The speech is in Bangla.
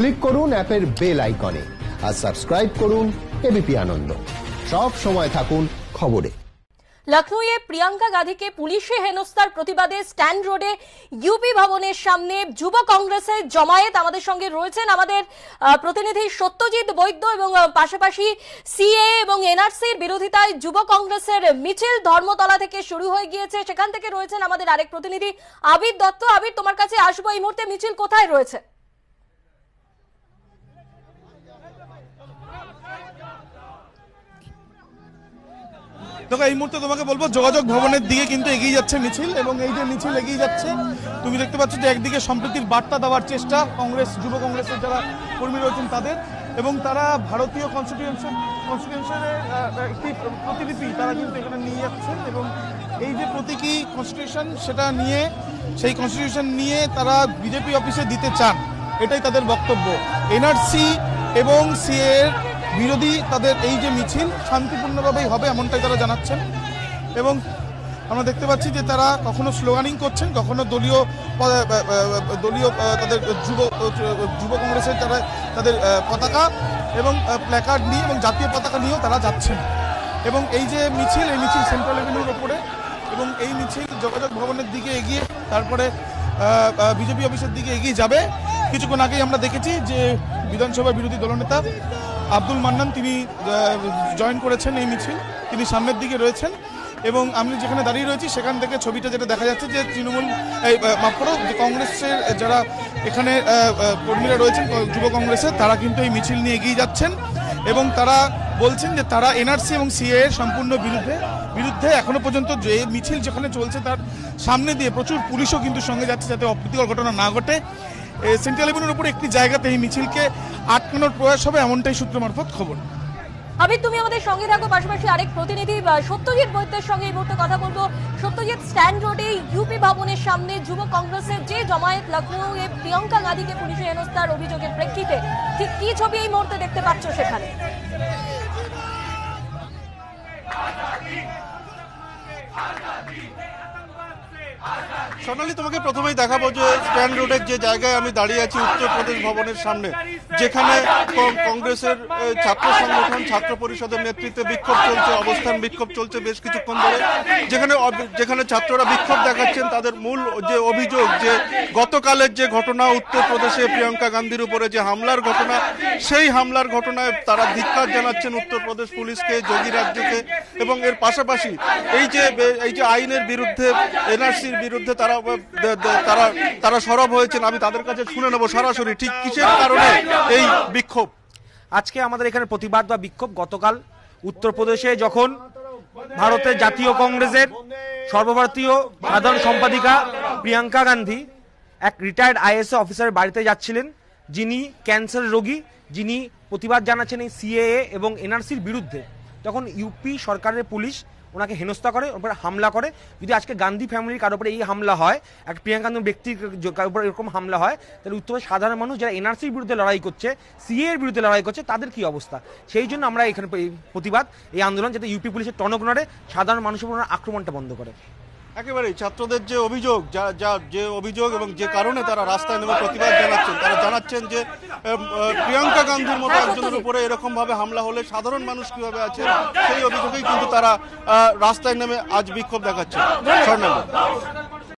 क्लिक करुन एपेर बेल आइकने और सबस्क्राइब करुन एबीपी आनंद सब समय थाकुन खबरे। लखनऊये प्रियंका गांधी के पुलिशे हेनस्तार प्रतिबादे स्टैंड रोडे यूपी भवनेर सामने युब कॉग्रेसेर जमायत आमादेर संगे रयेछेन आमादेर प्रतिनिधि सत्यजित बैद्य एबं पाशापाशी सीएए एबं एनआरसीर बिरोधिताय युब कॉग्रेसेर मिचिल धर्मतला थेके शुरू हये गियेछे। सेखान थेके रयेछेन आमादेर आरेक प्रतिनिधि आबिद दत्त। आबिद, तोमार काछे आसबो एई मुहूर्ते मिचिल कोथाय रयेछे? देखो এই মুহূর্তে তোমাকে বলবো যোগাযোগ ভবনের দিকে কিন্তু এগিয়ে যাচ্ছে মিছিল, এবং এই যে মিছিল এগিয়ে যাচ্ছে তুমি দেখতে পাচ্ছ যে একদিকে সম্প্রীতির বার্তা দেওয়ার চেষ্টা কংগ্রেস যুব কংগ্রেসের যারা কর্মী রয়েছেন তাদের, এবং তারা ভারতীয় কনস্টিটিউশনের একটি প্রতিলিপি তারা কিন্তু এখানে নিয়ে যাচ্ছেন, এবং এই যে প্রতীকী কনস্টিটিউশন সেটা নিয়ে সেই কনস্টিটিউশন নিয়ে তারা বিজেপি অফিসে দিতে চান, এটাই তাদের বক্তব্য। এনআরসি এবং সিএ এর বিরোধী তাদের এই যে মিছিল শান্তিপূর্ণভাবেই হবে এমনটাই তারা জানাচ্ছেন, এবং আমরা দেখতে পাচ্ছি যে তারা কখনো স্লোগানিং করছেন, কখনো দলীয় তাদের যুব কংগ্রেসের তারা তাদের পতাকা এবং প্ল্যাকার্ড নিয়ে এবং জাতীয় পতাকা নিয়েও তারা যাচ্ছেন, এবং এই যে মিছিল এই মিছিল সেন্ট্রাল এভিনিউর ওপরে, এবং এই মিছিল যোগাযোগ ভবনের দিকে এগিয়ে তারপরে বিজেপি অফিসের দিকে এগিয়ে যাবে। কিছুক্ষণ আগেই আমরা দেখেছি যে বিধানসভার বিরোধী দলনেতা আব্দুল মান্নান তিনি জয়েন করেছেন এই মিছিল, তিনি সামনের দিকে রয়েছেন, এবং আমি যেখানে দাঁড়িয়ে রয়েছি সেখান থেকে ছবিটা যেটা দেখা যাচ্ছে যে তৃণমূল যে কংগ্রেসের যারা এখানে কর্মীরা রয়েছেন যুব কংগ্রেসের তারা কিন্তু এই মিছিল নিয়ে এগিয়ে যাচ্ছেন, এবং তারা বলছেন যে তারা এনআরসি এবং সিএএ এর সম্পূর্ণ বিরুদ্ধে এখনো পর্যন্ত যে মিছিল যেখানে চলছে তার সামনে দিয়ে প্রচুর পুলিশও কিন্তু সঙ্গে যাচ্ছে যাতে অপ্রীতিকর ঘটনা না ঘটে। সেন্ট্রাল এভিনিউর উপরে একটি জায়গাতে এই মিছিলকে আটকানোর প্রয়াস হবে এমনটাই সূত্র মারফত খবর। আবি, তুমি আমাদের সঙ্গে থাকো। পাশাপাশি আরেক প্রতিনিধি সত্যজিৎ বৈদ্যের সঙ্গে এই মুহূর্তে কথা বলবো। সত্যজিৎ, স্ট্যান্ড রোডে ইউপি ভবনের সামনে যুব কংগ্রেসের যে জমায়েত লখনউ এ প্রিয়ঙ্কা গান্ধীকে পুলিশে হেনস্থার অভিযোগের প্রেক্ষিতে ঠিক কি ছবি এই মুহূর্তে দেখতে পাচ্ছ সেখানে? সোনালি, তোমাকে প্রথমেই দেখাবো যে স্ট্যান্ড রোডের যে জায়গায় আমি দাঁড়িয়ে আছি উত্তরপ্রদেশ ভবনের সামনে, যেখানে কংগ্রেসের ছাত্র সংগঠন ছাত্র পরিষদের নেতৃত্বে বিক্ষোভ চলছে, অবস্থান বিক্ষোভ চলছে বেশ কিছুক্ষণ ধরে, যেখানে ছাত্ররা বিক্ষোভ দেখাচ্ছেন। তাদের মূল যে অভিযোগ যে গতকালের যে ঘটনা উত্তরপ্রদেশে প্রিয়ঙ্কা গান্ধীর উপরে যে হামলার ঘটনা, সেই হামলার ঘটনায় তারা ধিক্কার জানাচ্ছেন উত্তরপ্রদেশ পুলিশকে, যোগী রাজ্যকে, এবং এর পাশাপাশি এই যে আইনের বিরুদ্ধে এনআরসির বিরুদ্ধে তারা সরব হয়েছেন। আমি তাদের কাছে শুনে নেব সরাসরি ঠিক কিসের কারণে এই বিক্ষোভ। আজকে আমাদের এখানে প্রতিবাদ বা বিক্ষোভ গতকাল উত্তরপ্রদেশে যখন ভারতের জাতীয় কংগ্রেসের সর্বভারতীয় সাধারণ সম্পাদিকা প্রিয়াঙ্কা গান্ধী এক রিটায়ার্ড আইএএস অফিসারের বাড়িতে যাচ্ছিলেন, যিনি ক্যান্সার রোগী, যিনি প্রতিবাদ জানাচ্ছেন এই সিএএ এবং এনআরসির বিরুদ্ধে, তখন ইউপি সরকারের পুলিশ ওনাকে হেনস্থা করে, ওর উপরে হামলা করে। যদি আজকে গান্ধী ফ্যামিলির কারোর উপরে এই হামলা হয়, এক প্রিয়াঙ্কা গান্ধী ব্যক্তির কারোর উপরে এরকম হামলা হয়, তাহলে উত্তরপ্রদেশ সাধারণ মানুষ যারা এনআরসির বিরুদ্ধে লড়াই করছে, সিএ এর বিরুদ্ধে লড়াই করছে, তাদের কি অবস্থা? সেই জন্য আমরা এখানে প্রতিবাদ, এই আন্দোলন যাতে ইউপি পুলিশের টনক নড়ে, সাধারণ মানুষের উপর আক্রমণটা বন্ধ করে। একেবারেই ছাত্রদের যে অভিযোগ যে অভিযোগ এবং যে কারণে তারা রাস্তায় নেমে প্রতিবাদ জানাচ্ছেন, তারা জানাচ্ছেন যে প্রিয়াঙ্কা গান্ধীর মতো একজনের উপরে এরকম ভাবে হামলা হলে সাধারণ মানুষ কিভাবে আছে, সেই অভিযোগেই কিন্তু তারা রাস্তায় নেমে আজ বিক্ষোভ দেখাচ্ছে।